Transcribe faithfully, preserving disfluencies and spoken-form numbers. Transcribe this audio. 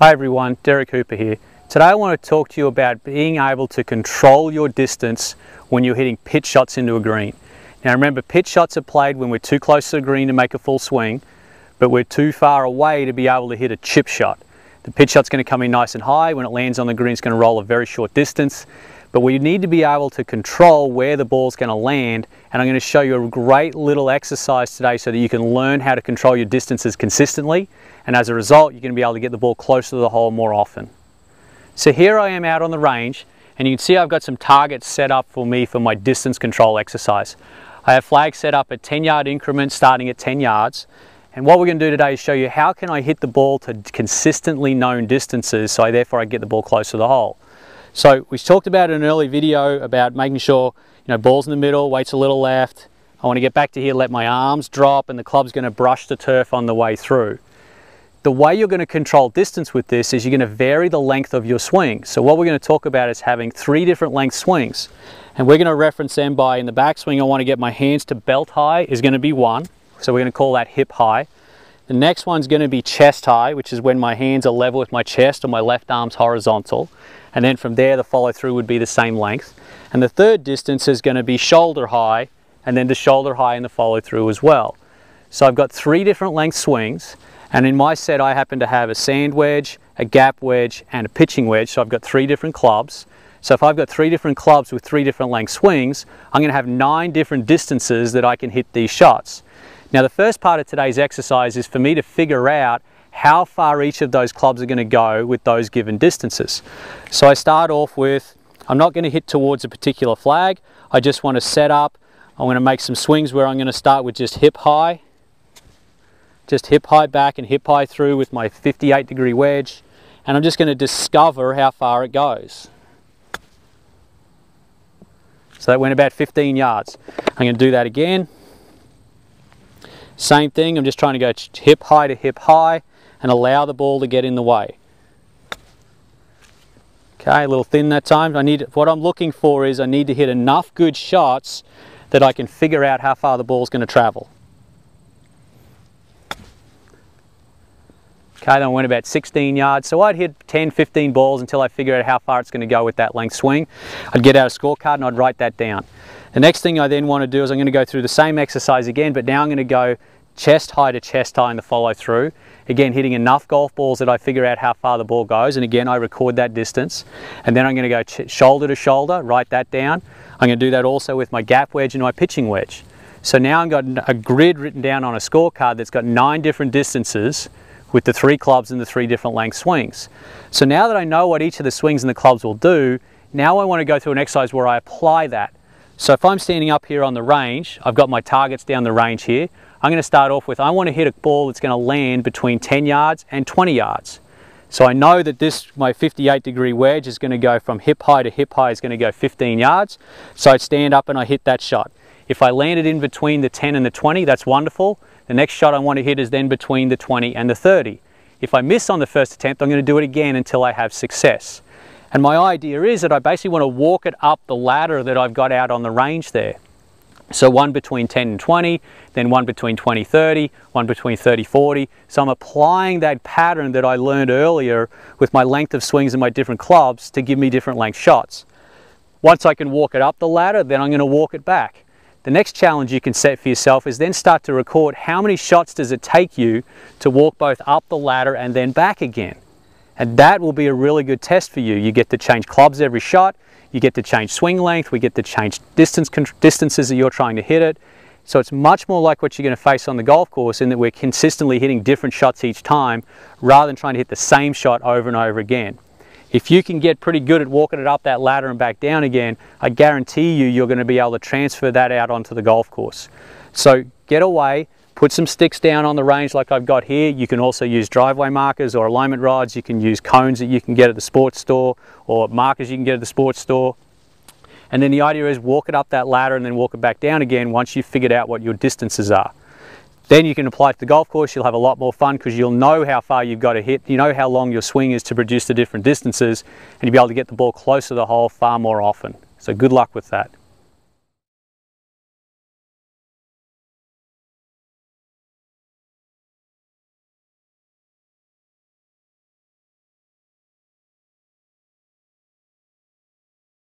Hi everyone, Derek Hooper here. Today I want to talk to you about being able to control your distance when you're hitting pitch shots into a green. Now remember, pitch shots are played when we're too close to the green to make a full swing, but we're too far away to be able to hit a chip shot. The pitch shot's going to come in nice and high. When it lands on the green, it's going to roll a very short distance, but we need to be able to control where the ball's going to land, and I'm going to show you a great little exercise today so that you can learn how to control your distances consistently, and as a result you're going to be able to get the ball closer to the hole more often. So here I am out on the range, and you can see I've got some targets set up for me for my distance control exercise. I have flags set up at ten yard increments starting at ten yards, and what we're going to do today is show you how can I hit the ball to consistently known distances so therefore I get the ball closer to the hole. So we talked about in an early video about making sure, you know, ball's in the middle, weight's a little left. I want to get back to here, let my arms drop, and the club's going to brush the turf on the way through. The way you're going to control distance with this is you're going to vary the length of your swing. So what we're going to talk about is having three different length swings. And we're going to reference them by, in the backswing, I want to get my hands to belt high is going to be one. So we're going to call that hip high. The next one's going to be chest high, which is when my hands are level with my chest and my left arm's horizontal. And then from there, the follow through would be the same length. And the third distance is going to be shoulder high, and then to shoulder high and the follow through as well. So I've got three different length swings, and in my set I happen to have a sand wedge, a gap wedge, and a pitching wedge. So I've got three different clubs. So if I've got three different clubs with three different length swings, I'm going to have nine different distances that I can hit these shots. Now the first part of today's exercise is for me to figure out how far each of those clubs are going to go with those given distances. So I start off with, I'm not going to hit towards a particular flag, I just want to set up, I'm going to make some swings where I'm going to start with just hip high, just hip high back and hip high through with my fifty-eight degree wedge, and I'm just going to discover how far it goes. So that went about fifteen yards. I'm going to do that again. Same thing, I'm just trying to go hip high to hip high and allow the ball to get in the way. Okay, a little thin that time. I need, what I'm looking for is I need to hit enough good shots that I can figure out how far the ball's going to travel. Okay, then I went about sixteen yards, so I'd hit ten, fifteen balls until I figure out how far it's going to go with that length swing. I'd get out a scorecard and I'd write that down. The next thing I then want to do is I'm going to go through the same exercise again, but now I'm going to go chest high to chest high in the follow through. Again, hitting enough golf balls that I figure out how far the ball goes, and again I record that distance. And then I'm going to go shoulder to shoulder, write that down. I'm going to do that also with my gap wedge and my pitching wedge. So now I've got a grid written down on a scorecard that's got nine different distances with the three clubs and the three different length swings. So now that I know what each of the swings and the clubs will do, now I want to go through an exercise where I apply that. So if I'm standing up here on the range, I've got my targets down the range here. I'm going to start off with, I want to hit a ball that's going to land between ten yards and twenty yards. So I know that this, my fifty-eight degree wedge is going to go from hip high to hip high, is going to go fifteen yards. So I stand up and I hit that shot. If I landed in between the ten and the twenty, that's wonderful. The next shot I want to hit is then between the twenty and the thirty. If I miss on the first attempt, I'm going to do it again until I have success. And my idea is that I basically want to walk it up the ladder that I've got out on the range there. So one between ten and twenty, then one between twenty, thirty, one between thirty, forty. So I'm applying that pattern that I learned earlier with my length of swings and my different clubs to give me different length shots. Once I can walk it up the ladder, then I'm going to walk it back. The next challenge you can set for yourself is then start to record how many shots does it take you to walk both up the ladder and then back again. And that will be a really good test for you. You get to change clubs every shot, you get to change swing length, we get to change distance, distances that you're trying to hit it. So it's much more like what you're going to face on the golf course, in that we're consistently hitting different shots each time rather than trying to hit the same shot over and over again. If you can get pretty good at walking it up that ladder and back down again, I guarantee you you're going to be able to transfer that out onto the golf course. So get away. Put some sticks down on the range like I've got here. You can also use driveway markers or alignment rods. You can use cones that you can get at the sports store, or markers you can get at the sports store. And then the idea is walk it up that ladder and then walk it back down again once you've figured out what your distances are. Then you can apply it to the golf course. You'll have a lot more fun because you'll know how far you've got to hit. You know how long your swing is to produce the different distances, and you'll be able to get the ball closer to the hole far more often. So good luck with that.